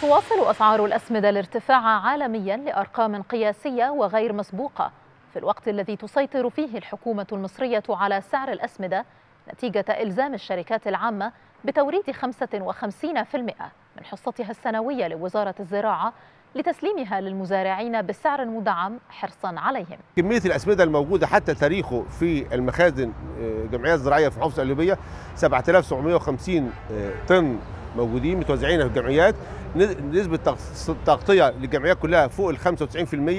تواصل أسعار الأسمدة الارتفاع عالميا لأرقام قياسية وغير مسبوقة في الوقت الذي تسيطر فيه الحكومة المصرية على سعر الأسمدة نتيجة إلزام الشركات العامة بتوريد 55% من حصتها السنوية لوزارة الزراعة لتسليمها للمزارعين بسعر مدعم حرصا عليهم. كمية الأسمدة الموجودة حتى تاريخه في المخازن جمعيات زراعية في محافظة القليوبية 7750 طن موجودين متوزعين في الجمعيات، نسبة تغطية للجمعيات كلها فوق ال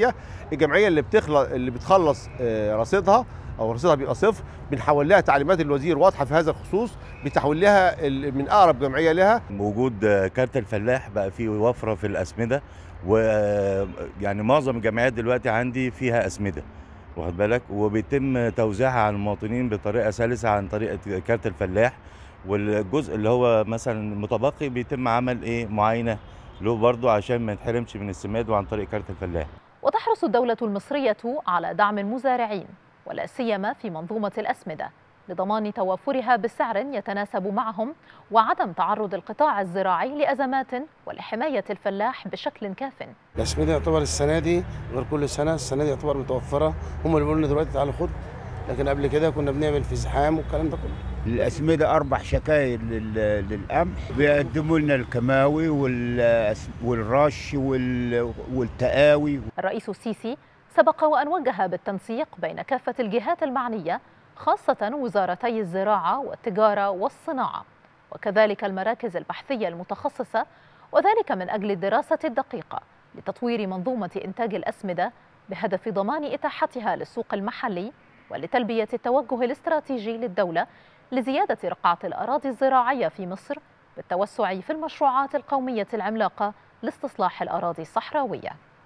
95%، الجمعية اللي بتخلص رصيدها أو رصيدها بيبقى صفر، بنحول لها تعليمات الوزير واضحة في هذا الخصوص، بتحول لها من أقرب جمعية لها. بوجود كارت الفلاح بقى فيه وفرة في الأسمدة، ويعني معظم الجمعيات دلوقتي عندي فيها أسمدة، واخد بالك، وبيتم توزيعها على المواطنين بطريقة سلسة عن طريق كارت الفلاح، والجزء اللي هو مثلا متبقي بيتم عمل معاينة له برضه عشان ما يتحرمش من السماد وعن طريق كارت الفلاح. وتحرص الدولة المصرية على دعم المزارعين ولا سيما في منظومة الأسمدة لضمان توافرها بسعر يتناسب معهم وعدم تعرض القطاع الزراعي لأزمات ولحماية الفلاح بشكل كاف. الأسمدة يعتبر السنة دي غير كل سنة، السنة دي يعتبر متوفرة، هم اللي بيقولوا لنا دلوقتي تعالوا خد، لكن قبل كده كنا بنعمل في زحام والكلام ده كله. الأسمدة 4 شكاير للقمح، بيقدموا لنا الكماوي والرش والتقاوي. الرئيس السيسي سبق وأن وجه بالتنسيق بين كافة الجهات المعنية خاصة وزارتي الزراعة والتجارة والصناعة وكذلك المراكز البحثية المتخصصة، وذلك من أجل الدراسة الدقيقة لتطوير منظومة إنتاج الأسمدة بهدف ضمان إتاحتها للسوق المحلي ولتلبية التوجه الاستراتيجي للدولة لزيادة رقعة الأراضي الزراعية في مصر بالتوسع في المشروعات القومية العملاقة لاستصلاح الأراضي الصحراوية.